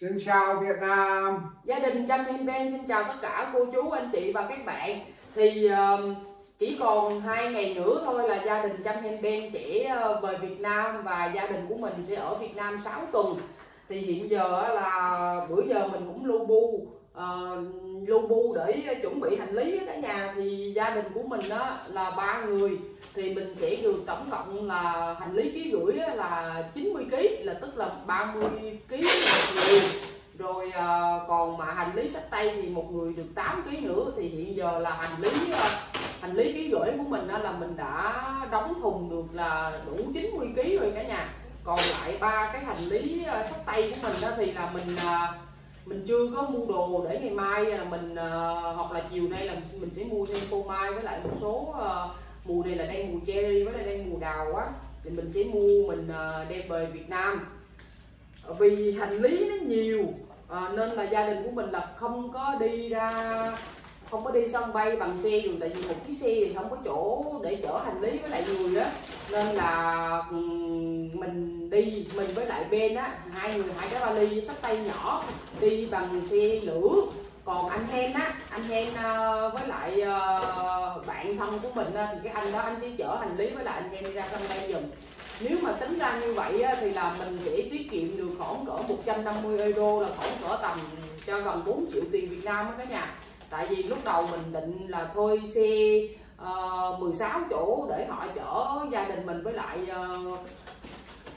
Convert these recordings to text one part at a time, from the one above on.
Xin chào Việt Nam. Gia đình Trâm Hen Ben xin chào tất cả cô chú, anh chị và các bạn. Thì chỉ còn 2 ngày nữa thôi là gia đình Trâm Hen Ben sẽ về Việt Nam và gia đình của mình sẽ ở Việt Nam 6 tuần. Thì hiện giờ là bữa giờ mình cũng lu bu để chuẩn bị hành lý cả nhà. Thì gia đình của mình đó là 3 người thì mình sẽ được tổng cộng là hành lý ký gửi là 90 kg, là tức là 30 kg một người. Rồi còn mà hành lý xách tay thì một người được 8 kg nữa. Thì hiện giờ là hành lý ký gửi của mình đó là mình đã đóng thùng được là đủ 90 kg rồi cả nhà. Còn lại 3 cái hành lý xách tay của mình đó thì là mình chưa có mua đồ để ngày mai là mình hoặc là chiều nay là mình sẽ mua thêm phô mai với lại một số mùa này là đang mùa cherry với lại đang mùa đào á, thì mình sẽ mua mình đem về Việt Nam. Vì hành lý nó nhiều nên là gia đình của mình là không có đi sân bay bằng xe được, tại vì một chiếc xe thì không có chỗ để chở hành lý với lại người đó, nên là mình với lại Ben á, 2 người 2 cái vali xách tay nhỏ đi bằng xe lửa. Còn anh Hen á, anh Hen với lại bạn thân của mình thì cái anh đó anh sẽ chở hành lý với lại anh Hen đi ra sân bay giùm. Nếu mà tính ra như vậy á, thì là mình sẽ tiết kiệm được khoảng cỡ 150 euro, là khoảng cỡ tầm cho gần 4 triệu tiền Việt Nam á cả nhà. Tại vì lúc đầu mình định là thuê xe 16 chỗ để họ chở gia đình mình với lại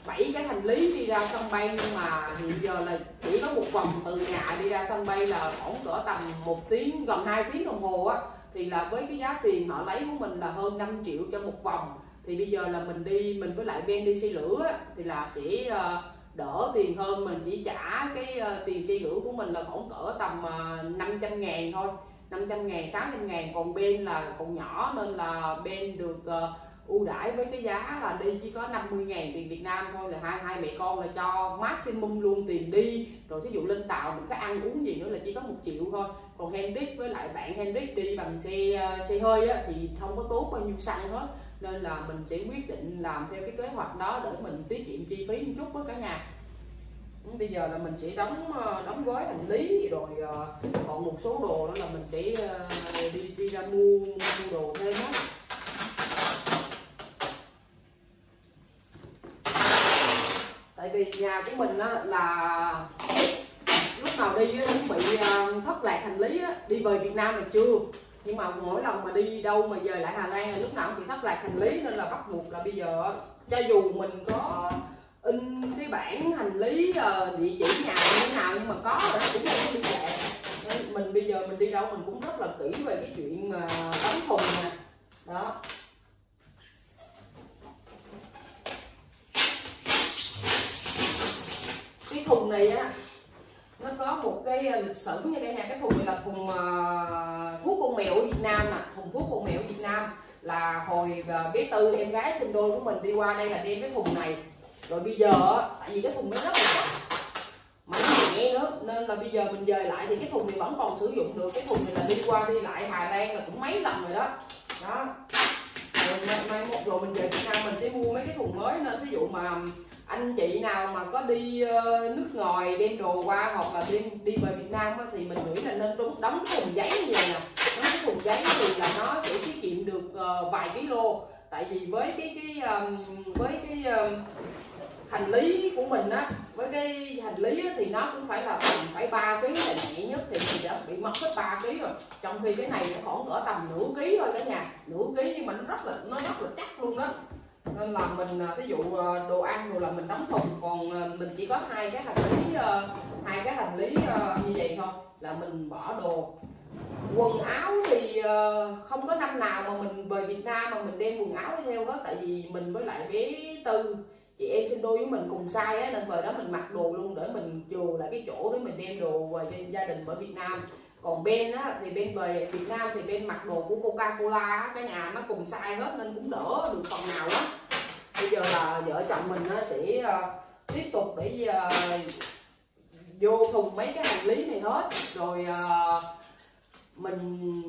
7 cái hành lý đi ra sân bay, nhưng mà hiện giờ là chỉ có một vòng từ nhà đi ra sân bay là khoảng cỡ tầm 1 tiếng, gần 2 tiếng đồng hồ á, thì là với cái giá tiền họ lấy của mình là hơn 5 triệu cho một vòng. Thì bây giờ là mình với lại Ben đi xe lửa á, thì là chỉ đỡ tiền hơn, mình chỉ trả cái tiền xe lửa của mình là khoảng cỡ tầm 500 ngàn thôi, 500 ngàn, 600 ngàn. Còn Ben là còn nhỏ nên là Ben được ưu đãi với cái giá là đi chỉ có 50 ngàn tiền Việt Nam thôi, là hai mẹ con là cho maximum luôn tiền đi. Rồi thí dụ lên tàu mình có ăn uống gì nữa là chỉ có 1 triệu thôi. Còn Hendrik với lại bạn Hendrik đi bằng xe hơi á, thì không có tốn bao nhiêu xăng hết, nên là mình sẽ quyết định làm theo cái kế hoạch đó để mình tiết kiệm chi phí một chút với cả nhà. Bây giờ là mình sẽ đóng gói hành lý, rồi còn một số đồ đó là mình sẽ đi ra mua đồ thêm á. Tại vì nhà của mình á, là lúc nào đi cũng bị thất lạc hành lý á, đi về Việt Nam là chưa, nhưng mà mỗi lần mà đi đâu mà về lại Hà Lan là lúc nào cũng bị thất lạc hành lý, nên là bắt buộc là bây giờ cho dù mình có in cái bảng hành lý địa chỉ nhà như thế nào nhưng mà có rồi cũng không có đi lạc. Nên mình bây giờ mình đi đâu mình cũng rất là kỹ về cái chuyện mà đóng thùng nè đó. Cái thùng này á, nó có một cái lịch sử như cả nhà. Cái thùng này là thùng thuốc con mèo ở Việt Nam nè, thùng thuốc con mèo ở Việt Nam. Là hồi bé Tư em gái sinh đôi của mình đi qua đây là đem cái thùng này. Rồi bây giờ tại vì cái thùng nó rất là chắc mà nó nhẹ nữa, nên là bây giờ mình về lại thì cái thùng này vẫn còn sử dụng được. Cái thùng này là đi qua đi lại Hà Lan là cũng mấy lần rồi đó đó. Rồi mai một rồi mình về Việt Nam mình sẽ mua mấy cái thùng mới, nên ví dụ mà anh chị nào mà có đi nước ngoài đem đồ qua hoặc là đi về Việt Nam á, thì mình nghĩ là nên đóng thùng giấy như vậy nè. Đóng cái thùng giấy thì là nó sẽ tiết kiệm được vài kg. Tại vì với cái hành lý của mình á, với cái hành lý á, thì nó cũng phải là tầm phải 3 kg là nhẹ nhất, thì mình đã bị mất hết 3 kg rồi. Trong khi cái này khoảng cỡ tầm nửa kg thôi cả nhà, nửa kg nhưng mà nó rất là chắc luôn đó. Nên là mình ví dụ đồ ăn rồi là mình đóng thùng, còn mình chỉ có hai cái hành lý như vậy thôi là mình bỏ đồ. Quần áo thì không có năm nào mà mình về Việt Nam mà mình đem quần áo theo hết, tại vì mình với lại bé Tư chị em sinh đôi với mình cùng size á, nên về đó mình mặc đồ luôn để mình chừa lại cái chỗ để mình đem đồ về cho gia đình ở Việt Nam. Còn Ben á, thì Ben về Việt Nam thì Ben mặc đồ của Coca-Cola á, cái nhà nó cùng size hết nên cũng đỡ được phần nào á. Bây giờ là vợ chồng mình nó sẽ tiếp tục để vô thùng mấy cái hành lý này hết, rồi mình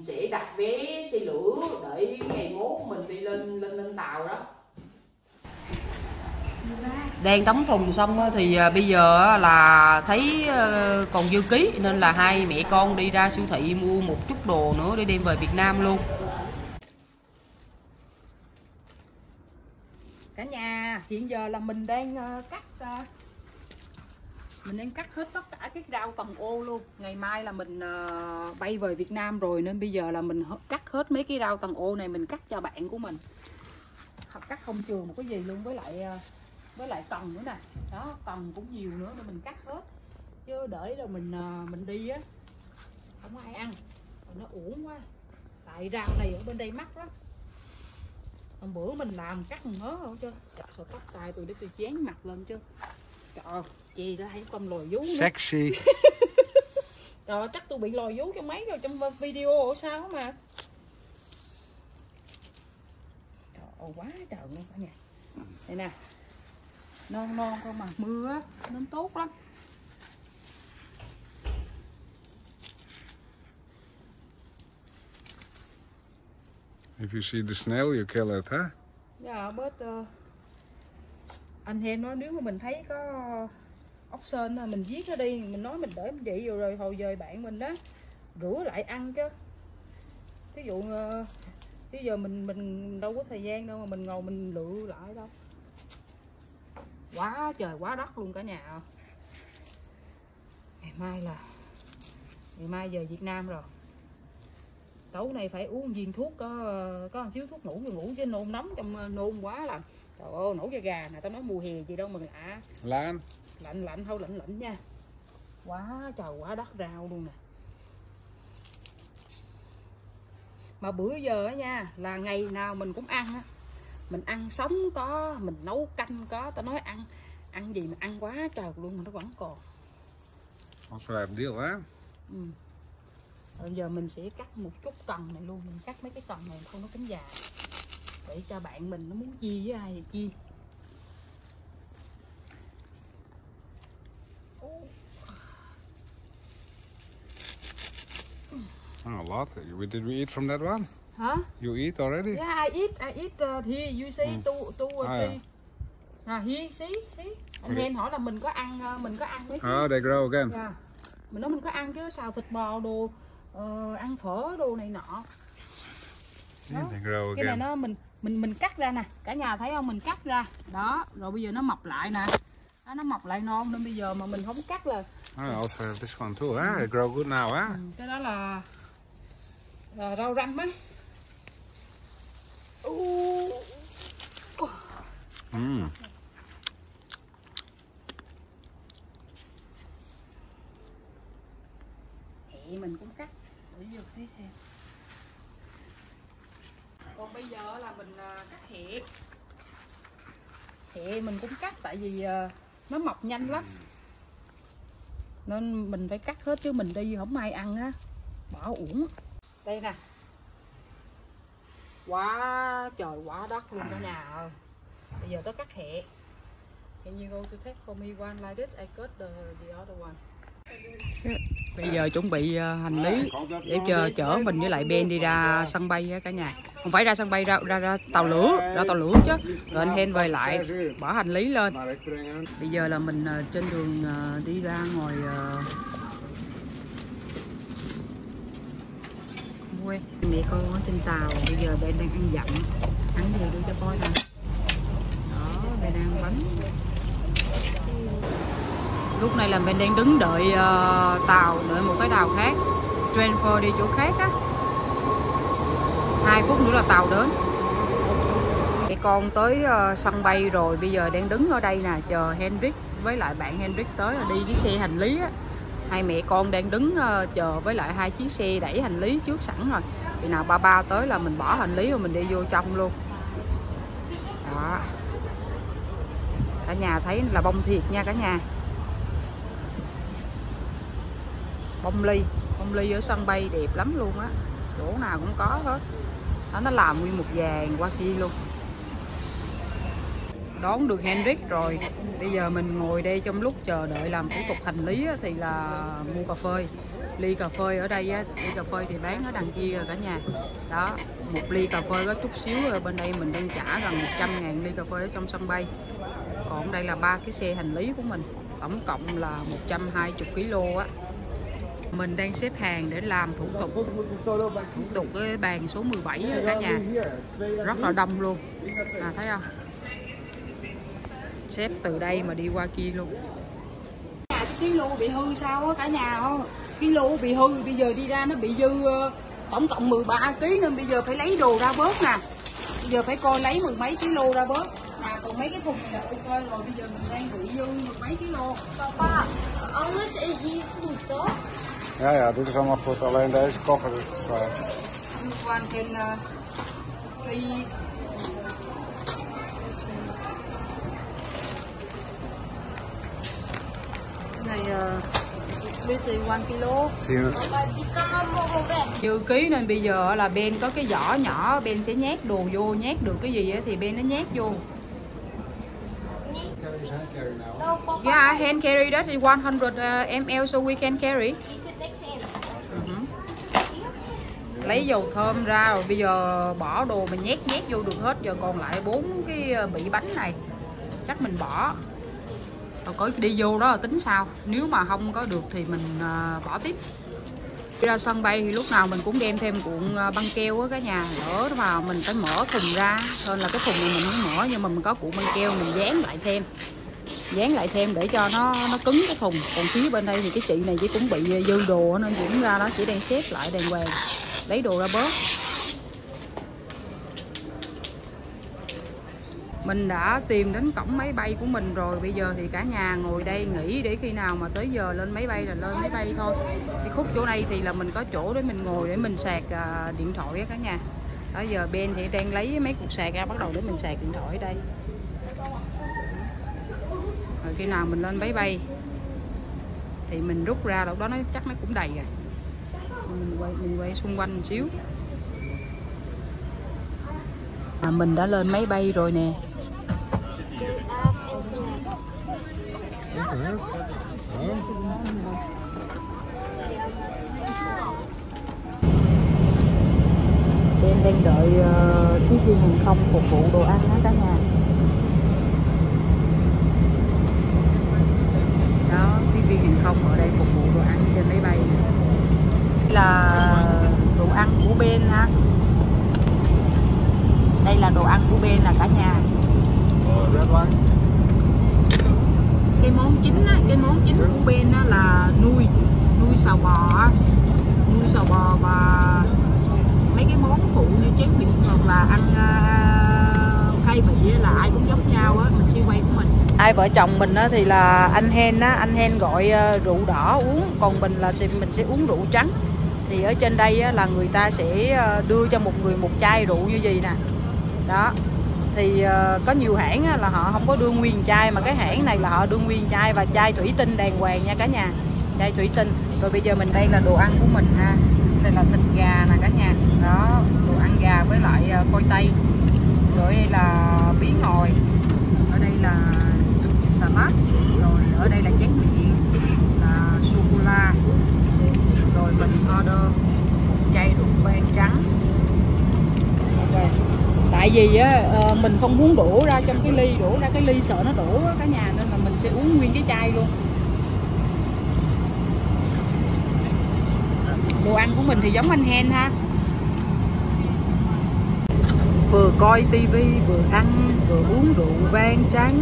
sẽ đặt vé xe lửa để ngày mốt mình đi lên tàu đó. Đang đóng thùng xong thì bây giờ là thấy còn dư ký, nên là hai mẹ con đi ra siêu thị mua một chút đồ nữa để đem về Việt Nam luôn. Cả nhà, hiện giờ là mình đang cắt hết tất cả các rau tầm ô luôn. Ngày mai là mình bay về Việt Nam rồi, nên bây giờ là mình cắt hết mấy cái rau tầm ô này, mình cắt cho bạn của mình. Hoặc cắt không chừa một cái gì luôn, với lại cần nữa nè. Đó, cần cũng nhiều nữa nên mình cắt hết. Chứ để rồi mình đi á không ai ăn. Rồi nó uổng quá. Tại rau này ở bên đây mắc đó. Hôm bữa mình làm cắt mớ không chứ. Trời sao tóc tai tôi để tôi chén mặt lên chứ. Trời chị đã thấy con lòi vú nữa. Sexy. Trời chắc tôi bị lòi vú trong máy rồi, trong video ở sao mà. Trời ơi quá trời luôn cả nhà. Đây nè. Non không mà mưa nên tốt lắm. If you see the snail you kill it, huh? Yeah, but anh Hen nói nếu mà mình thấy có ốc sên là mình giết nó đi, mình nói mình để vậy rồi hồi giờ bạn mình đó rửa lại ăn chứ. Thí dụ bây giờ mình đâu có thời gian đâu mà mình ngồi mình lựa lại đâu. Quá trời quá đất luôn cả nhà. Ngày mai về Việt Nam rồi. Tối nay phải uống viên thuốc, có một xíu thuốc ngủ rồi ngủ, chứ nôn nóng trong nôn quá là trời ơi nổi da gà nè. Tao nói mùa hè gì đâu mà lạ. Lạnh thôi, lạnh nha. Quá trời quá đất rau luôn nè. Mà bữa giờ á nha, là ngày nào mình cũng ăn á. Mình ăn sống có, mình nấu canh có. Tao nói ăn gì mà ăn quá trời luôn mà nó vẫn còn. Nó làm điều á. Bây giờ mình sẽ cắt một chút cần này luôn. Mình cắt mấy cái cần này không nó cánh già. Để cho bạn mình nó muốn chia với ai thì chia. Oh, a lot. Did we eat from that one? Huh? You eat already? Yeah, I eat here. You see, two or three. À, here, see. Anh Hen hỏi là mình có ăn mấy. Oh, they grow again. Yeah. Mình nói mình có ăn chứ, xào thịt bò đồ, ăn phở đồ này nọ. Yeah, they grow again. Cái này nó mình cắt ra nè, cả nhà thấy không? Mình cắt ra. Đó, rồi bây giờ nó mọc lại nè. Đó, nó mọc lại non nên bây giờ mà mình không cắt là. I also have this one too. Huh? They grow good now, huh? Cái đó là rau răm ấy. Thì mình cũng cắt để vô tí thêm. Còn bây giờ là mình cắt hẹ. Hẹ mình cũng cắt tại vì nó mọc nhanh lắm. Nên mình phải cắt hết chứ mình đi không ai ăn á, bỏ uổng. Đây nè. Quá trời quá đất luôn cả nhà ơi. Bây giờ tôi cắt hẹ. Can you go to take for me one like this? I cut the other one. Bây giờ chuẩn bị hành lý để chở mình với lại Ben đi ra sân bay cả nhà. Không phải ra sân bay, ra tàu lửa, chứ. Rồi anh Hen về lại bỏ hành lý lên. Bây giờ là mình trên đường đi ra ngoài quê. Mẹ con ở trên tàu, bây giờ Ben đang ăn dặm. Ăn gì đi cho coi nè. Đó, Ben đang ăn bánh. Lúc này là mình đang đứng đợi tàu, đợi một cái tàu khác, transfer đi chỗ khác á. 2 phút nữa là tàu đến. Thì con tới sân bay rồi, bây giờ đang đứng ở đây nè, chờ Henrik với lại bạn Henrik tới là đi cái xe hành lý á. Hai mẹ con đang đứng chờ với lại 2 chiếc xe đẩy hành lý trước sẵn rồi. Thì nào ba tới là mình bỏ hành lý rồi mình đi vô trong luôn. Đó. Cả nhà thấy là bông thiệt nha cả nhà. Bông ly ở sân bay đẹp lắm luôn á, chỗ nào cũng có hết. Đó, nó làm nguyên một vàng qua kia luôn. Đón được Henrik rồi, bây giờ mình ngồi đây trong lúc chờ đợi làm thủ tục hành lý á, thì là mua cà phê. Ly cà phê ở đây á, ly cà phê thì bán ở đằng kia cả nhà. Đó, một ly cà phê có chút xíu, bên đây mình đang trả gần 100.000 ly cà phê ở trong sân bay. Còn đây là ba cái xe hành lý của mình, tổng cộng là 120 kg á. Mình đang xếp hàng để làm thủ tục cái bàn số 17 ở cả nhà. Rất là đông luôn. À, thấy không? Xếp từ đây mà đi qua kia luôn. Cái lô bị hư sao á cả nhà không? Cái lô bị hư, bây giờ đi ra nó bị dư tổng cộng 13 kg, nên bây giờ phải lấy đồ ra bớt nè. Bây giờ phải coi lấy 10 mấy kg ra bớt. Mà còn mấy cái thùng này là ok rồi, bây giờ mình đang bị dư 10 mấy kg. Papa, alles is hier goed toch? Ja ja, dit is allemaal goed. Alleen deze koffer is te zwaar. Gewoon geen dư ký, nên bây giờ là Ben có cái giỏ nhỏ, Ben sẽ nhét đồ vô, nhét được cái gì thì Ben nó nhét vô. Yeah, hand carry, that is 100 ml, so we can carry. Lấy dầu thơm ra rồi bây giờ bỏ đồ mình nhét vô được hết. Giờ còn lại 4 cái bị bánh này chắc mình bỏ. Rồi có đi vô đó là tính sao, nếu mà không có được thì mình bỏ tiếp. Đi ra sân bay thì lúc nào mình cũng đem thêm cuộn băng keo á cả nhà, lỡ vào mình phải mở thùng ra, hơn là cái thùng này mình không mở, nhưng mà mình có cuộn băng keo mình dán lại thêm để cho nó cứng cái thùng. Còn phía bên đây thì cái chị này chỉ cũng bị dư đồ nên cũng ra đó chỉ đang xếp lại đàng hoàng, lấy đồ ra bớt. Mình đã tìm đến cổng máy bay của mình rồi, bây giờ thì cả nhà ngồi đây nghỉ để khi nào mà tới giờ lên máy bay là lên máy bay thôi. Cái khúc chỗ này thì là mình có chỗ để mình ngồi để mình sạc điện thoại á cả nhà. Đó, giờ Ben thì đang lấy mấy cục sạc ra bắt đầu để mình sạc điện thoại ở đây. Rồi khi nào mình lên máy bay thì mình rút ra, lúc đó nó chắc nó cũng đầy rồi. Mình quay xung quanh một xíu. Mình đã lên máy bay rồi nè. Em đang đợi tiếp viên hàng không phục vụ đồ ăn đó cả nhà. Đó, tiếp viên hàng không ở đây phục vụ đồ ăn trên máy bay nè. Đây là đồ ăn của Ben ha. Đây là đồ ăn của Ben là cả nhà. Cái món chính của Ben là nuôi sầu bò và mấy cái món phụ như chén miệng hoặc là ăn khai vị là ai cũng giống nhau á, mình siêu quay của mình. Hai vợ chồng mình thì là anh Hen á, anh Hen gọi rượu đỏ uống, còn mình sẽ uống rượu trắng. Thì ở trên đây là người ta sẽ đưa cho một người một chai rượu như vậy nè. Đó, thì có nhiều hãng là họ không có đưa nguyên chai, mà cái hãng này là họ đưa nguyên chai và chai thủy tinh đàng hoàng nha cả nhà, chai thủy tinh. Rồi bây giờ mình đây là đồ ăn của mình ha, đây là thịt gà nè cả nhà, đó đồ ăn gà với lại khoai tây. Rồi đây là bí ngòi, ở đây là salad, rồi ở đây là chén miệng là sô cô la. Rồi mình order một chai rượu vang trắng. Okay. Tại vì á, mình không muốn đổ ra cái ly sợ nó đổ á cả nhà, nên là mình sẽ uống nguyên cái chai luôn. Đồ ăn của mình thì giống anh Hen ha. Vừa coi tivi, vừa ăn, vừa uống rượu vang trắng.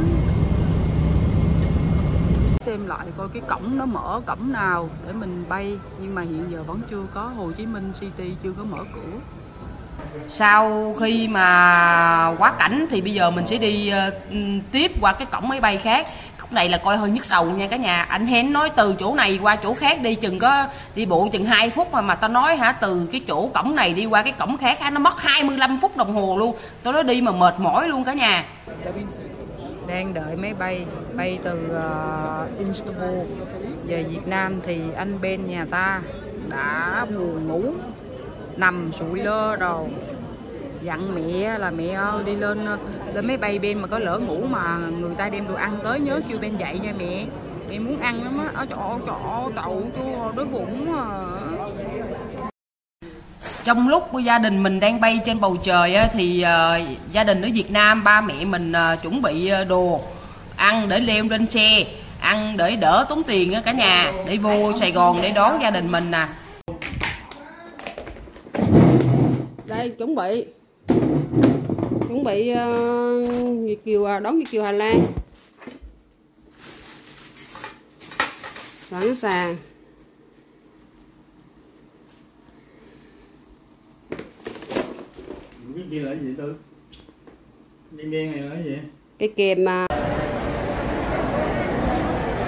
Xem lại coi cái cổng nó mở cổng nào để mình bay, nhưng mà hiện giờ vẫn chưa có. Hồ Chí Minh City chưa có mở cửa. Sau khi mà quá cảnh thì bây giờ mình sẽ đi tiếp qua cái cổng máy bay khác. Cổng này là coi hơi nhức đầu nha cả nhà. Anh Hen nói từ chỗ này qua chỗ khác đi chừng có đi bộ chừng 2 phút mà tao nói hả, từ cái chỗ cổng này đi qua cái cổng khác hả, nó mất 25 phút đồng hồ luôn. Tao nói đi mà mệt mỏi luôn cả nhà. Đang đợi máy bay, bay từ Istanbul về Việt Nam thì anh Ben nhà ta đã buồn ngủ, nằm sụi lơ rồi. Dặn mẹ là mẹ ơi, đi lên máy bay Ben mà có lỡ ngủ mà người ta đem đồ ăn tới nhớ kêu Ben dậy nha mẹ. Mẹ muốn ăn lắm á. Ở chỗ đậu chua đói bụng à. Trong lúc gia đình mình đang bay trên bầu trời thì gia đình ở Việt Nam, ba mẹ mình chuẩn bị đồ ăn để leo lên xe, ăn để đỡ tốn tiền cả nhà, để vô Sài Gòn để đón gia đình mình nè. Đây chuẩn bị Việt kiều đón Việt kiều Hà Lan. Sẵn sàng. Cái kia là gì Tư? Đen đen này là cái gì? Cái kèm mà.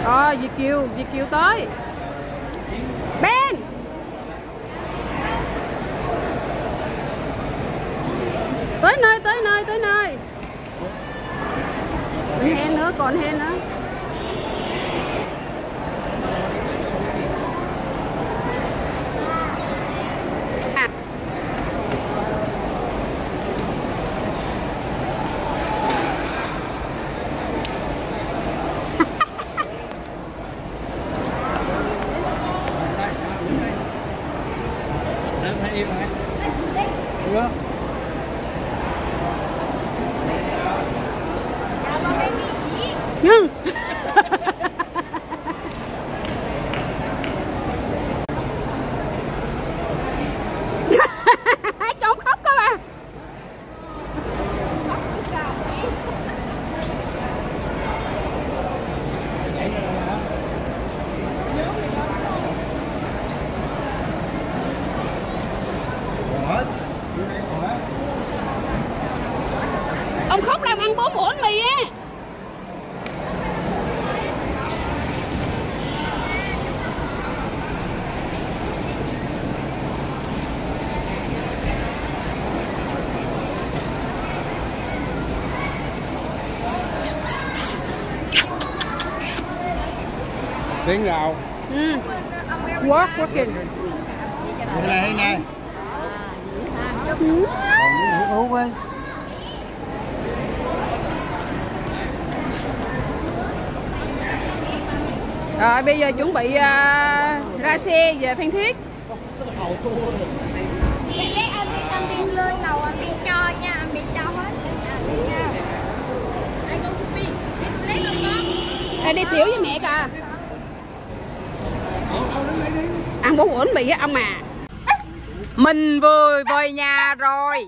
Rồi, Việt kiều tới. Ben. Tới nơi. Còn hen nữa. Tiếng Lào. Ừ. Quá kinh. Này. Rồi bây giờ chuẩn bị ra xe về Phan Thiết. Đi tiểu với mẹ cả. Ăn bún uống mì á ông à. Mình vừa về nhà rồi.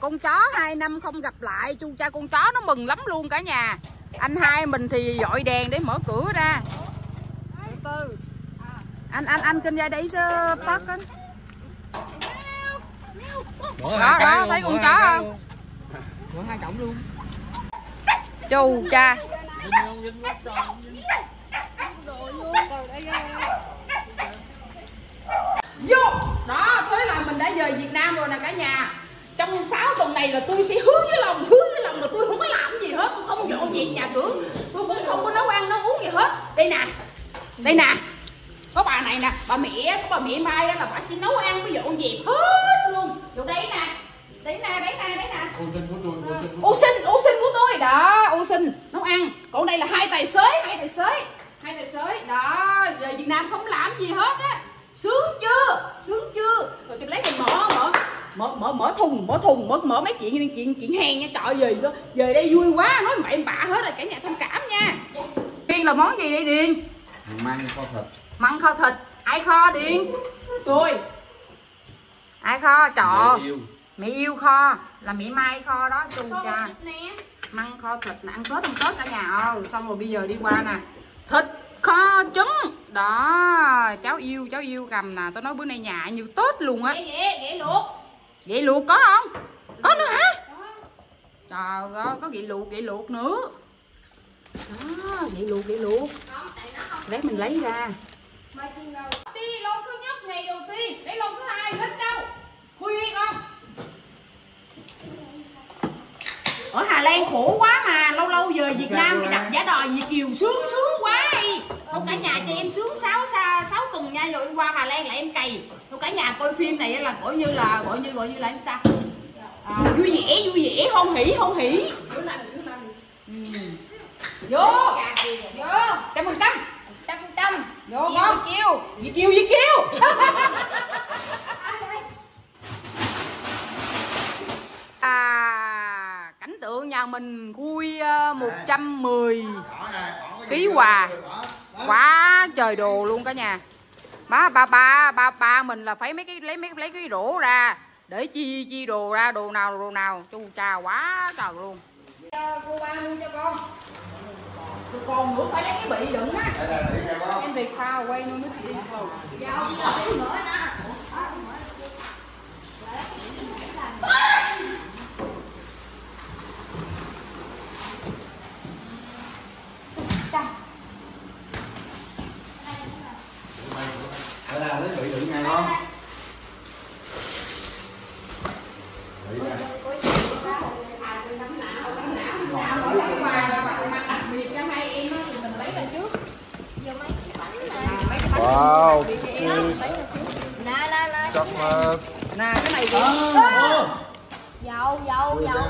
Con chó 2 năm không gặp lại. Chu cha con chó nó mừng lắm luôn cả nhà. Anh hai mình thì dội đèn để mở cửa ra. Anh kinh ra đây sơ phát anh. Đó thấy con chó không? Chu cha. Vô. Đó, thế là mình đã về Việt Nam rồi nè cả nhà. Trong 6 tuần này là tôi sẽ hứa với lòng là tôi không có làm gì hết, tôi không dọn dẹp nhà cửa, tôi cũng không có nấu ăn nấu uống gì hết. Đây nè. Có bà này nè, bà mẹ Mai là bà sẽ nấu ăn với dọn dẹp hết luôn. Vô đây nè. Đấy nè. Ô sinh của tôi. Đó, ô sinh nấu ăn. Còn đây là hai tài xế. Đó, về Việt Nam không làm gì hết á. Sướng chưa? Rồi tôi lấy cái mở thùng, mở mấy chuyện hèn nha. Trời ơi, về đây vui quá, nói bậy bạ hết rồi, cả nhà thông cảm nha. Điên là món gì đây Điên? Măng kho thịt. Ai kho Điên? Tôi. Ai kho? Trời. Mẹ yêu kho, là mẹ Mai kho đó chú cha. Măng kho thịt là ăn Tết cả nhà ơi. Xong rồi bây giờ đi qua nè. Thịt kho trứng. Đó, cháu yêu cầm nè, tôi nói bữa nay nhà nhiều Tết luôn á. Ghẹ luộc có không? Có nữa hả? Trời ơi, có ghẹ luộc nữa. Đó, ghẹ luộc. Để mình lấy ra. Đi lô thứ nhất ngày đầu tiên, để lô thứ hai lên đâu? Khui đi không? Ở Hà Lan khổ quá mà, lâu về Việt Nam thì đặt giá đòi Việt kiều sướng quá đi. Thôi cả nhà cho em sướng 6 tuần nha, rồi em qua Hà Lan là em cày. Thôi cả nhà coi phim này là gọi như là chúng ta vui vẻ, hôn hỉ. Vô. Cảm ơn Tâm. 100%. Được không? Việt kiều. À, cảnh tượng nhà mình khui 110 ký quà. Quá trời đồ luôn cả nhà. Má ba mình là phải lấy cái rổ ra để chia đồ ra, đồ nào. Chu cha quá trời luôn. Cô ba luôn cho con. Tụi con nữa phải lấy cái bị đựng á. Em việc phao quay luôn nước đi. Giao tí nữa nè. Đây là lấy bị đựng ngay không? Wow, chắc mơ. Nè, cái này kìa. Dầu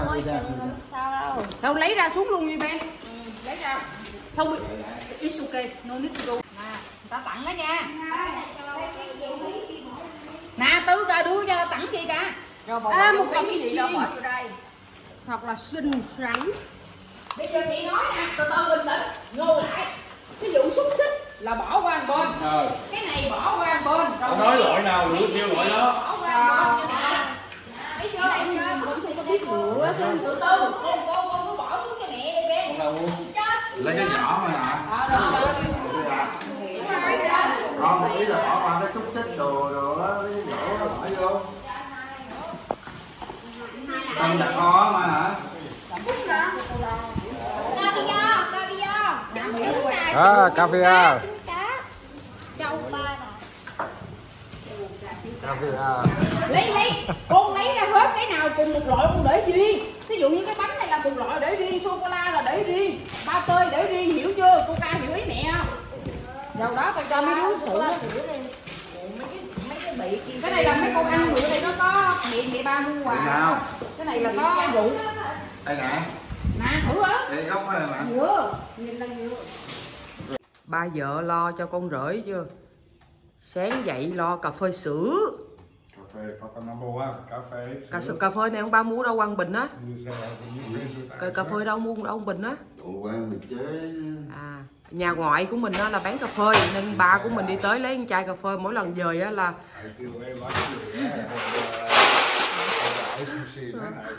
mới sao đâu. Đâu lấy ra xuống luôn đi Ben. Lấy ra. Không, it's okay, no need to do. Nè, người ta tặng đó nha. Nè, Tứ cả đứa ra tặng gì cả. À, một cái gì đâu bỏ vô đây. Hoặc là xinh xắn. Bây giờ chị nói nè, từ từ bình tĩnh, ngồi lại. Ví dụ xúc xích là bỏ qua bên, cái này bỏ qua bên, rồi nói loại nào nữa kêu loại đó. Bỏ qua bên thấy chưa? Em cũng sẽ có biết nữa. Từ từ, cô cứ bỏ xuống cho mẹ đi bé. Lấy cái nhỏ mà hả? Rồi một tí là bỏ qua cái xúc tích đồ đó, cái nhỏ nó bỏ vô. Con đặt khó mà hả? À, cà phê à. Lấy con lấy ra hết cái nào cùng một loại con để riêng. Ví dụ như cái bánh này là cùng loại để riêng, sô cô la là để riêng, ba tơi để riêng, hiểu chưa? Cô ca hiểu ý mẹ không? Dầu đó tao cho mấy đứa sữa. Mấy cái bị kia. Cái này là mấy con ăn người đây nó có mẹ ba mua quà. Cái này là có rượu. Đây nè. Nè thử á. Đây gốc này mà. Dừa, nhìn là dừa. Ba vợ lo cho con rể chưa? Sáng dậy lo cà phê sữa. Cà phê này ông ba mua đâu Quang Bình á. Cà phê đâu mua đâu ông Bình á. À, nhà ngoại của mình á là bán cà phê nên ba của mình đi tới lấy một chai cà phê mỗi lần dời á là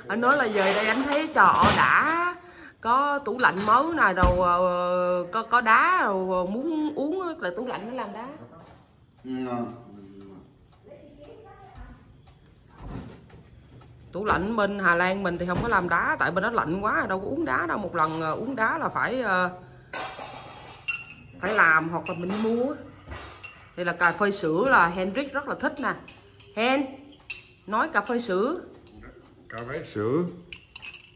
anh nói là về đây anh thấy trò đã có tủ lạnh mới nè, rồi có đá, rồi muốn uống là tủ lạnh nó làm đá. Tủ lạnh bên Hà Lan mình thì không có làm đá, tại bên đó lạnh quá đâu có uống đá đâu. Một lần uống đá là phải làm hoặc là mình mua. Đây là cà phê sữa là Henrik rất là thích nè. Hen nói cà phê sữa. Cà phê sữa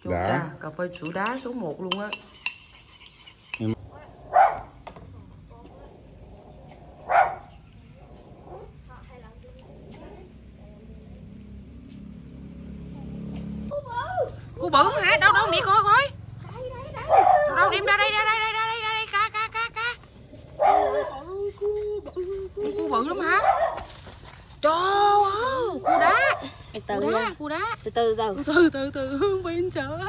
đã. Đà, cà phê sữa đá số 1 luôn á. Cô bự hả? Đâu đâu mẹ coi coi. Đâu đâu đem ra đây ca. Cô bự lắm hả? Trời ơi, cô đá. Từ từ bên sợ.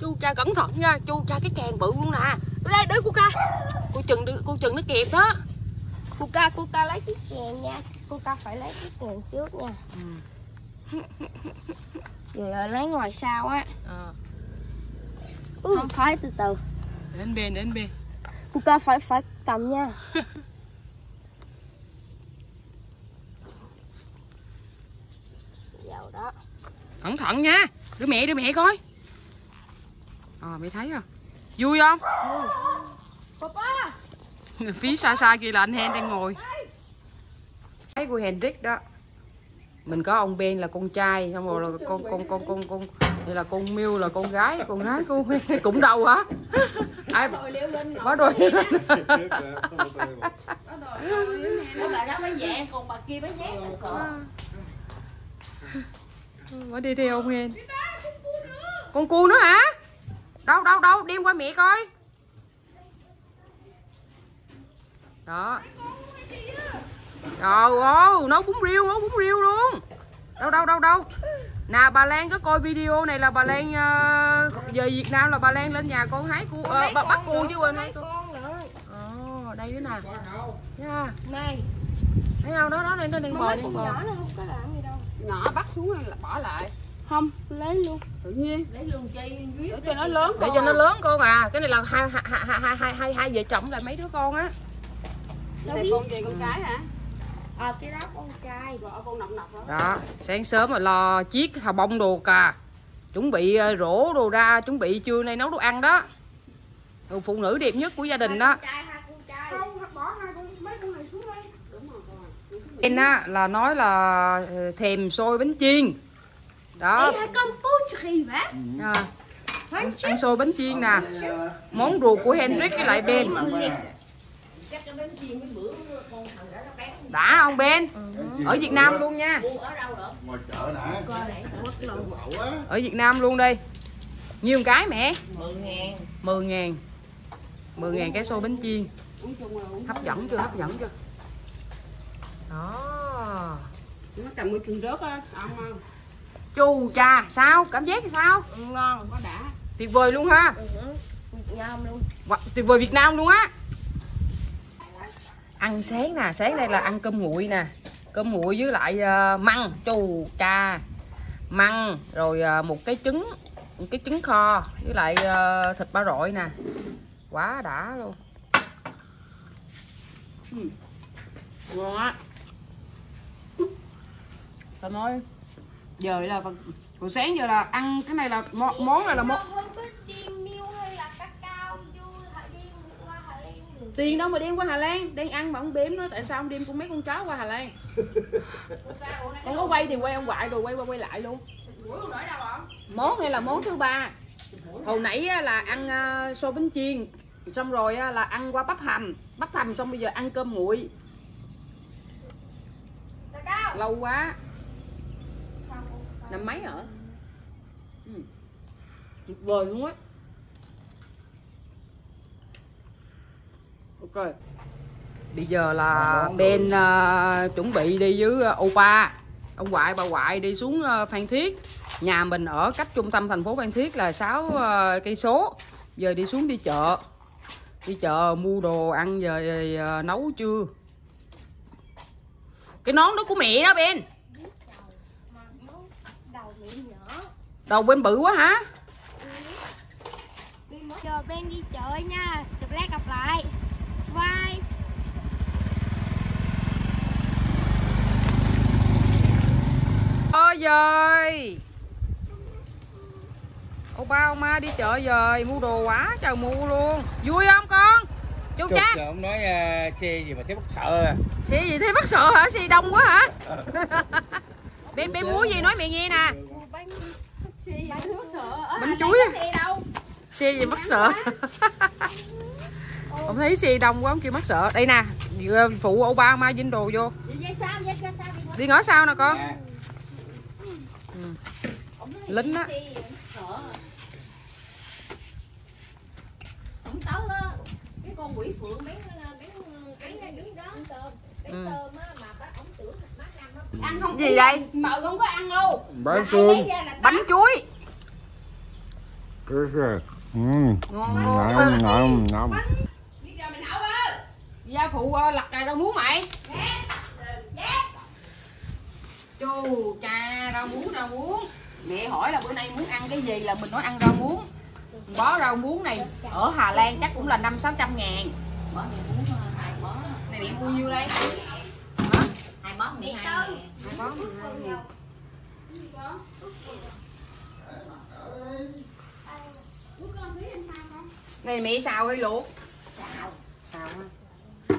Chu cha cẩn thận nha, chu cha cái càng bự luôn nè. Đây đấy cô ca. Cô chừng nó kịp đó. Cô ca lấy chiếc kèn nha. Cô ca phải lấy chiếc kèn trước nha. Rồi lấy ngoài sau á. Không phải từ từ. Đến bên. Cô ca phải cầm nha. Đó. Cẩn thận nha, đưa mẹ coi. Mẹ thấy không? Vui không? Ừ. Phía xa kia là anh Hen đang ngồi. Cái của Henrik đó. Mình có ông Ben là con trai, xong rồi là con đây là con Miu là con gái con cũng đâu hả? Ai bó đôi lên. Còn bà kia mới đi theo ông Hen. Con cua nữa hả? Đâu đem qua mẹ coi. Đó. Trời ơi, nấu bún riêu luôn. Đâu. Nè bà Lan có coi video này là bà Lan về Việt Nam là bà Lan lên nhà con hái cua, bắt cua chứ quên hái cua. Ồ, đây nữa nè. Nha. Này. Thấy không? Đó này nó đang bò đang bò. Nhỏ nó không có làm gì đâu. Nhỏ bắt xuống rồi là bỏ lại. Không, lấy luôn. Tự nhiên. Lấy luôn chi. Để cho nó lớn. Để cho nó lớn cô à. Cái này là hai vợ chồng là mấy đứa con á. Cái này con gì con cái hả? À, cái đó con trai, vợ con nọc đó. Sáng sớm mà lo chiết thà bông đồ cà. Chuẩn bị rổ đồ ra, chuẩn bị trưa nay nấu đồ ăn đó. Người phụ nữ đẹp nhất của gia đình đó. Em á là nói là thèm xôi bánh chiên. Đó. À, ăn xôi bánh chiên nè. Món ruột của Hendrik với lại Ben. Đã ông Ben ở Việt Nam luôn nha, ở Việt Nam luôn đi, nhiều cái mẹ 10.000 cái xôi bánh chiên, hấp dẫn chưa đó. Nó cầm cái chân rớt á chu cha, sao cảm giác sao? Ngon, có đã, tuyệt vời luôn ha, tuyệt vời Việt Nam luôn á. Ăn sáng nè, sáng đây là ăn cơm nguội nè, cơm nguội với lại măng, chù cha, măng rồi một cái trứng kho với lại thịt ba rọi nè, quá đã luôn. Ngon á. Tao nói giờ là buổi sáng giờ là ăn cái này là món này là món tiền đâu mà đem qua Hà Lan, đang ăn mà ông Bếm nói tại sao ông đem con mấy con chó qua Hà Lan. Con có quay thì quay ông ngoại rồi quay qua quay lại luôn. Món này là món thứ ba. Hồi nãy là ăn xôi bánh chiên, xong rồi là ăn qua bắp hầm xong bây giờ ăn cơm nguội. Lâu quá. Năm mấy hả? Tuyệt vời luôn á. Okay. Bây giờ là Ben chuẩn bị đi với Opa, ông ngoại bà ngoại đi xuống Phan Thiết. Nhà mình ở cách trung tâm thành phố Phan Thiết là 6 cây số. Giờ đi xuống đi chợ mua đồ ăn về nấu trưa. Cái nón đó của mẹ đó Ben. Đầu bên bự quá hả? Giờ Ben đi chợ nha, chụp lát gặp lại. Bye. Ôi giời, ông ba ông ma đi chợ rồi, mua đồ quá trời mua luôn. Vui không con? Chú chắc ông nói xe gì mà thấy bắt sợ à. Xe gì thấy bắt sợ hả? Xe đông quá hả? Bé mua gì nói mẹ nghe nè. Bánh chuối. Xe gì bắt sợ. Ông thấy xe đông quá ông kêu mắc sợ. Đây nè, phụ ông ba mai dính đồ vô. Đi ngõ sau nè con. Lính á. Cái con quỷ phượng ăn không gì đây? Mà không có ăn đâu. Bánh chuối. Ngon. Gia phụ lặt này rau muống mày. Chú cha rau muống. Mẹ hỏi là bữa nay muốn ăn cái gì là mình nói ăn rau muống. Bó rau muống này ở Hà Lan chắc cũng là 500-600 ngàn. Bó này muốn 2 bó. Này mẹ mua nhiêu đây? 2 bó 12 ngàn. 2 bó 12 ngàn. Này mẹ xào hay luộc? Xào ha. Không?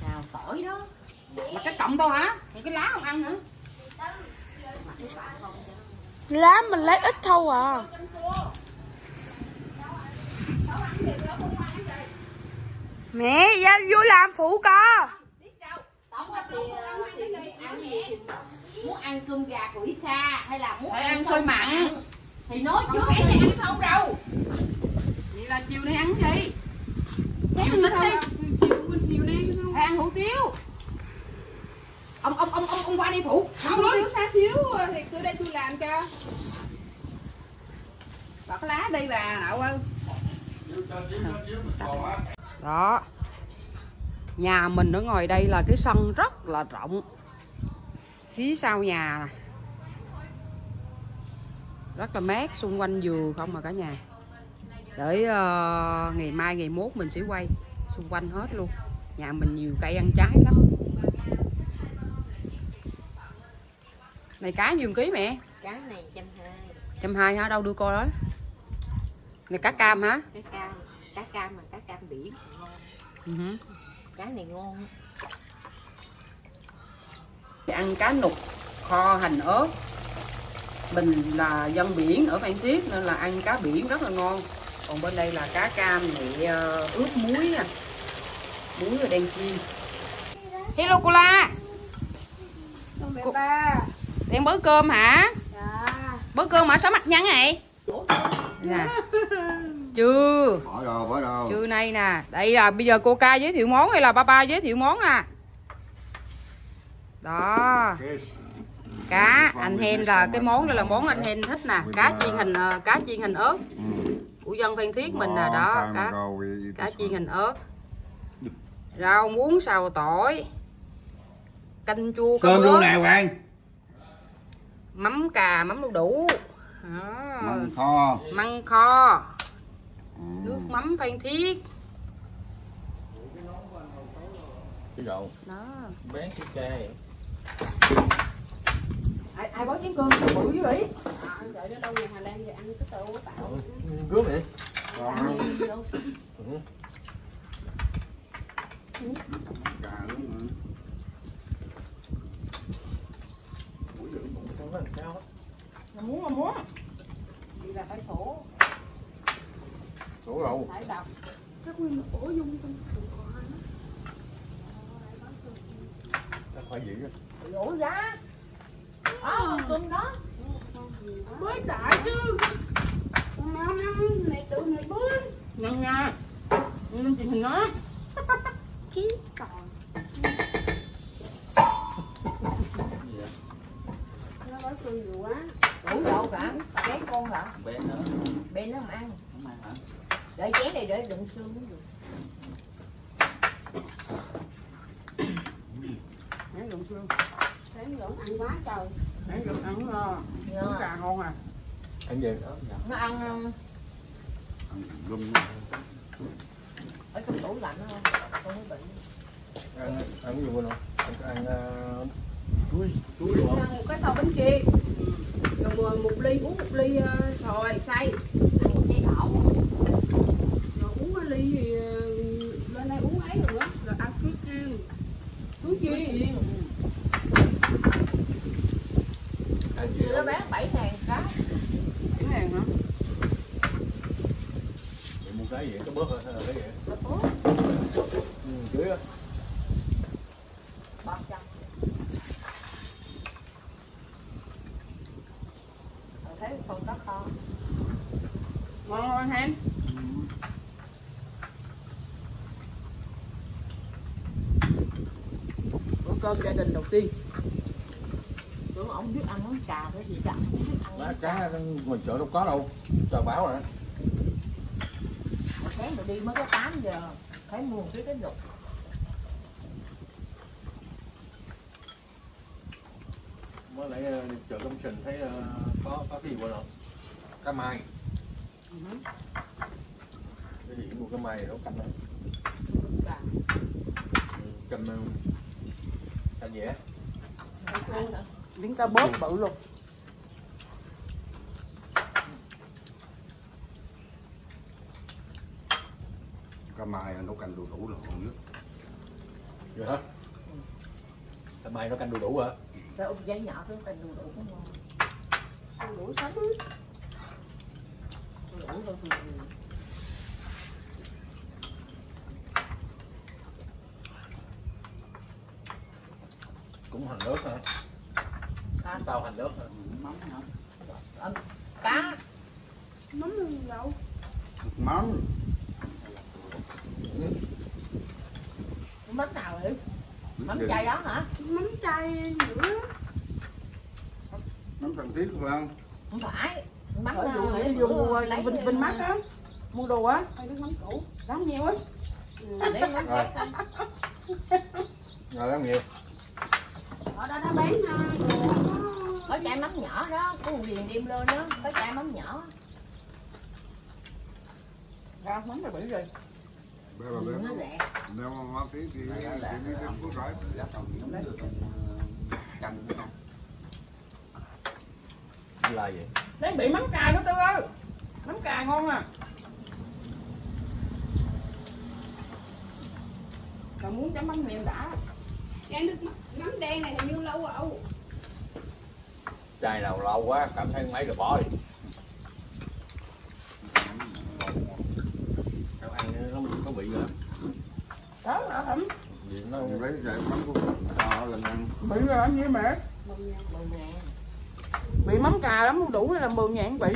Xào tỏi đó. Mà cái cọng đâu hả? Cái lá không ăn hả? Lá mình lấy ít thôi à. Mẹ ra vui làm phụ co. Muốn ăn cơm gà củi xa hay là muốn ăn xôi mặn thì nói trước. Ăn xong đâu. Vậy là chiều nay ăn gì? Hàng hủ tiếu. Ông qua đi phụ. Hủ tiếu xa xíu thì tôi đây tôi làm cho. Bà có lá đi bà Đậu ơi. Đó. Nhà mình ở ngoài đây là cái sân rất là rộng. Phía sau nhà này. Rất là mát, xung quanh vườn không mà cả nhà. Để ngày mai ngày mốt mình sẽ quay xung quanh hết luôn. Nhà mình nhiều cây ăn trái lắm. Này cá nhiêu ký mẹ? Cá này 120. 120 hả? Đâu đưa coi đó. Này cá cam hả? Cá cam mà cá cam biển ngon. Cá này ngon. Ăn cá nục kho hành ớt. Mình là dân biển ở Phan Thiết nên là ăn cá biển rất là ngon. Còn bên đây là cá cam bị ướp muối nè. Muối rồi đen chiên. Hello cô La. Cô đang bới cơm hả? Dạ. Bới cơm mà sao mặt nhăn vậy? Nè. Chưa. Bỏ rồi. Chưa nay nè. Đây là bây giờ cô Ca giới thiệu món hay là ba giới thiệu món nè. Đó. Cá anh Hen là cái món này là món anh Hen thích nè, cá chiên hành ớt của dân Phan Thiết mình nè. Đó, cá chiên hành ớt, rau muống xào tỏi, canh chua cá ớt luôn nè bạn, mắm cà, mắm đu đủ, măng kho, nước mắm Phan Thiết. Đó. Ai bói chén cơm bự dữ vậy? Đợi nó đâu nhà Hà Lan về ăn cái tô tạo. Cướp vậy? Muốn. Đi là phải sổ. Sổ rồi. Phải đọc. Chắc nguyên một ổ dung trong còn ai đó. Phải vậy chứ. Ủa giá. Ờ, con đó. Bới đại chứ. Con nào năm này tụi này bới. Ngon nha. Nên chị mình nói. Chí còn. Nó bới tươi nhiều quá. Đủ đâu cả. Bé con hả? Bé nữa. Bé nó không ăn. Không ăn hả? Để chén này để đựng xương cũng được. Để đựng xương. Ăn quá trời. Ăn cà ngon à. Ăn gì đó. Nó ăn ở trong tủ lạnh không? Không có bệnh. Ăn gì luôn không? Ăn túi luôn. Có xào bánh chì. Rồi một ly uống một ly xoài xay. Ăn một chai đậu. Rồi uống cái ly gì lên đây uống ấy rồi đó. Rồi ăn chuối chiên. Nó bán 7.000 cá. 7.000 hả? Để mua cái gì cái bớt hay là cái gì? Dưới á. 300. Rồi thấy phần cá kho. Ngon không Hen? Bữa cơm gia đình đầu tiên. Ông biết ăn món cà với gì cả. Má cá ngoài chợ đâu có đâu. Trời báo rồi. Sáng rồi đi mới có 8 giờ. Phải mua cái dục. Mới lại chợ công trình thấy có cái gì qua đâu. Cá mai. Cái gì mua cá mai đâu canh đó. Canh canh dẻ. Miếng cá bớp bự luôn. Cá mai nấu canh đu đủ là ngon nhất. Vậy hả? Cá mai nấu canh đu đủ hả? Cái úp giấy nhỏ cái canh đu đủ cũng ngon. Đu đủ sống. Đu đủ thôi. Cũng hành ớt hả? Tàu hành nước mắm hả? Cá mắm luôn đâu mắm. Mắm nào vậy? Mắm chay đó hả? Mắm chay nữa. Mắm Phan Thiết phải không? Không phải. Mắm nào vậy? Vô Vinh Mắc á. Mua đồ á. Hay cái mắm cũ. Đám nhiều á. Để mắm chay xanh. Rồi đám nhiều. Ở đó nó bán có chai mắm nhỏ đó, có một liền đem lên đó, có chai mắm nhỏ. Ra mắm là bự rồi. Bé bà bé. Nếu mà mắm tí thì cái củ rải giá tầm đấy. Canh không? Là gì? Đấy bị mắm cài nữa Tư ơi. Mắm cài ngon à. Bà muốn chấm mắm miệng đã. Chai nước mắm đen này hình như lâu rồi. Chai nào lâu quá cảm thấy mấy rồi bỏ đi. Tao ăn nó có bị rồi. Đó là ẩm. Vì nó lấy vậy mắm của tao lần ăn. Bị rồi anh với mẹ. Bị mắm cà lắm không đủ là 10.000 bị.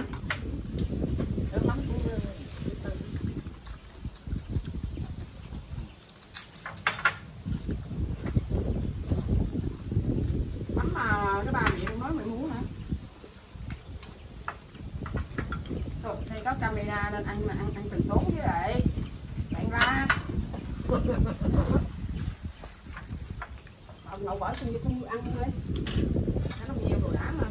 Camera nên ăn mà ăn từng tốn chứ vậy. Bạn ra. Ông nấu bỏ chung cho tôi ăn thôi. Nó nhiều đồ đã mà.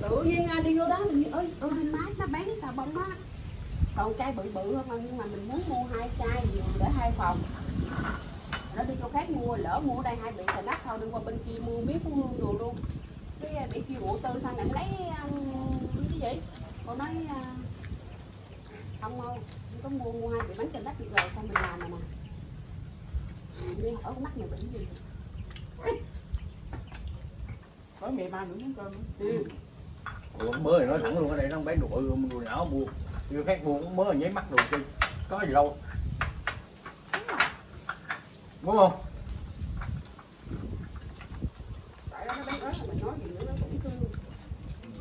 Tự nhiên đi vô đó mình ơi, ơi hai má nó bán xà bông á. Còn chai bự bự không nhưng mà mình muốn mua hai chai nhiều để hai phòng. Nó đi chỗ khác mua, lỡ mua ở đây hai bị thành nát thôi đi qua bên kia mua biết có hương đồ luôn. Cái bị kia bộ Tư sang này lấy cái gì? Cô nói không ơi, không có mua hai vị bánh xanh đắt rồi xong mình làm rồi nè. Nhưng ở mắt này bệnh gì? Có mẹ ba nữa miếng cơm. Ừ. Hôm bữa thì nói thẳng luôn ở đây nó bán đồ ư, đồ nhỏ mua, người khác mua cũng mới nháy mắt đồ chi, có gì đâu. Đúng không? Tại đó nó bán ớt mà mình nói gì nữa nó cũng thương.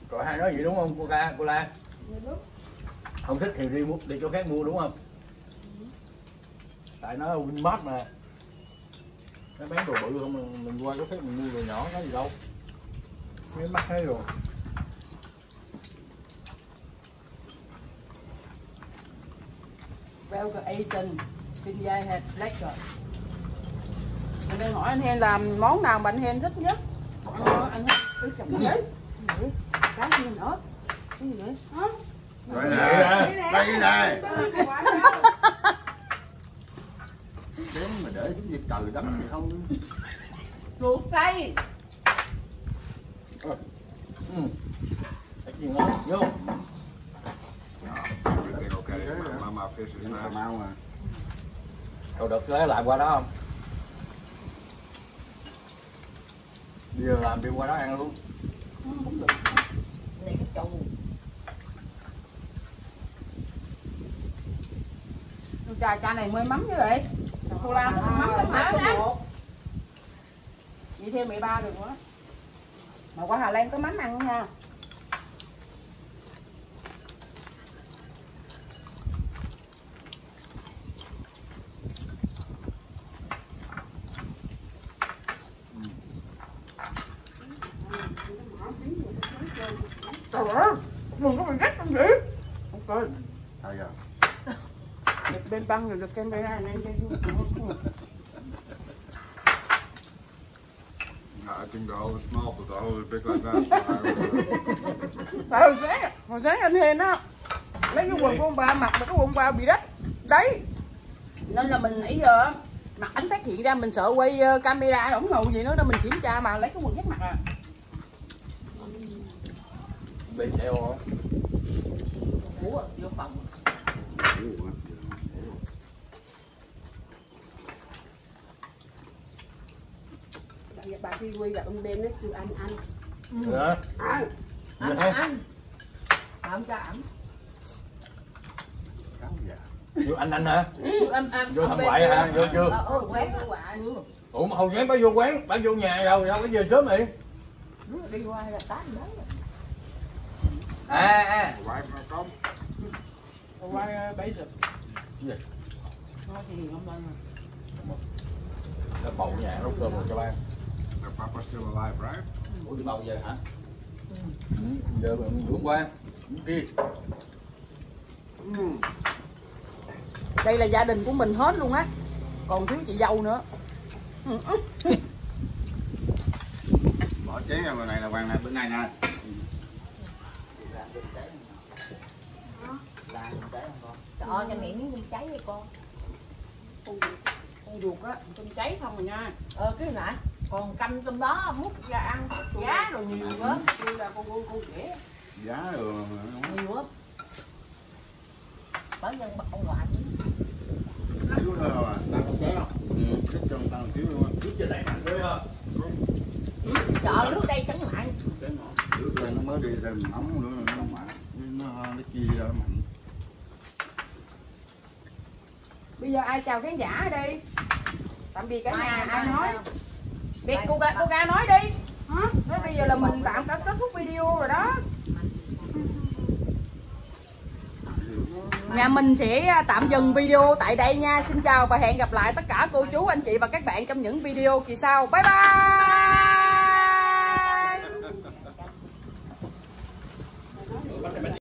Rồi hai nói vậy đúng không cô ca, cô La? Không thích thì đi mua đi chỗ khác mua đúng không? Ừ. Tại nó Winmart mà nó bán đồ bự không mình qua chỗ khác mình mua đồ nhỏ nó gì đâu mấy mắc hết rồi. Welcome Asian, India hay Black rồi. Mình đang hỏi anh Hen làm món nào mà anh Hen thích nhất? Anh thích chồng đấy. Cá gì nữa? Cái gì nữa? Hả? Rồi nè, đây nè. Đếm mà để cái gì trời đấm thì không. Ruột tay. Cái gì ngon vô. Cậu được lấy lại qua đó không? Bây giờ làm đi qua đó ăn luôn. Không được. Này cái chồng. Chà, chà này mới mắm chứ vậy? Cô La không mắm lắm hả? Vậy thêm mẹ ba được nữa. Mà qua Hà Lan có mắm ăn nha. Trời ơi, đừng có mình gắt không vậy? Không có. Thôi giờ bên băng rồi được camera này I think they're all small, but they're all big like that. Hồi sáng anh Hen á lấy cái quần của ông ba mặc mà cái quần ba bị rách đấy nên là mình nãy giờ mặt ảnh phát hiện ra mình sợ quay camera ổng ngầu gì nữa nên mình kiểm tra mà lấy cái quần khác mặt à bị sao không? Ủa vô phòng. Bà kiwi là ông đêm nó kêu anh ừ. Anh làm cho ảnh vô anh hả? Ừ, anh vô thăm ngoại hả? Vô chưa? Quán ở ngoại luôn. Ủa mà không dám bà vô quán, bà vô nhà rồi, sao cái giờ sớm vậy? Đi qua là tám đấy. À ngoại mà không. Ngoại 7 giờ. Gì? Thôi thì không lên rồi. bầu nhà ăn nấu cơm rồi cho ba. Papa's still alive, right? Ủa đi bầu về hả? Giờ mình uống qua. Đi. Đây là gia đình của mình hết luôn á. Còn thiếu chị dâu nữa. Bỏ chén ra, này là hoàng này, bên này nè. Trời ơi, cho miệng miếng chum cháy đi con. Con ruột á, chum cháy không rồi nha. Cái nãy còn canh trong đó múc ra ăn, giá rồi nhiều quá. Như là con trẻ. Giá rồi nhiều quá. Bởi nhân bật ông ngoại. Thiếu đâu à, tao không cháy không? Cái chân tao thiếu luôn á. Trước giờ đây ăn tới hả? Chợ nước đây trắng mạnh. Nước lên nó mới đi ra ống nữa là nó mạnh. Nó chia ra mạnh. Bây giờ ai chào khán giả đi. Tạm biệt cả nhà, ai nói? Biệt cô ca nói đi. Nói bây giờ là mình tạm kết thúc video rồi đó. Nhà mình sẽ tạm dừng video tại đây nha. Xin chào và hẹn gặp lại tất cả cô chú, anh chị và các bạn trong những video kỳ sau. Bye bye.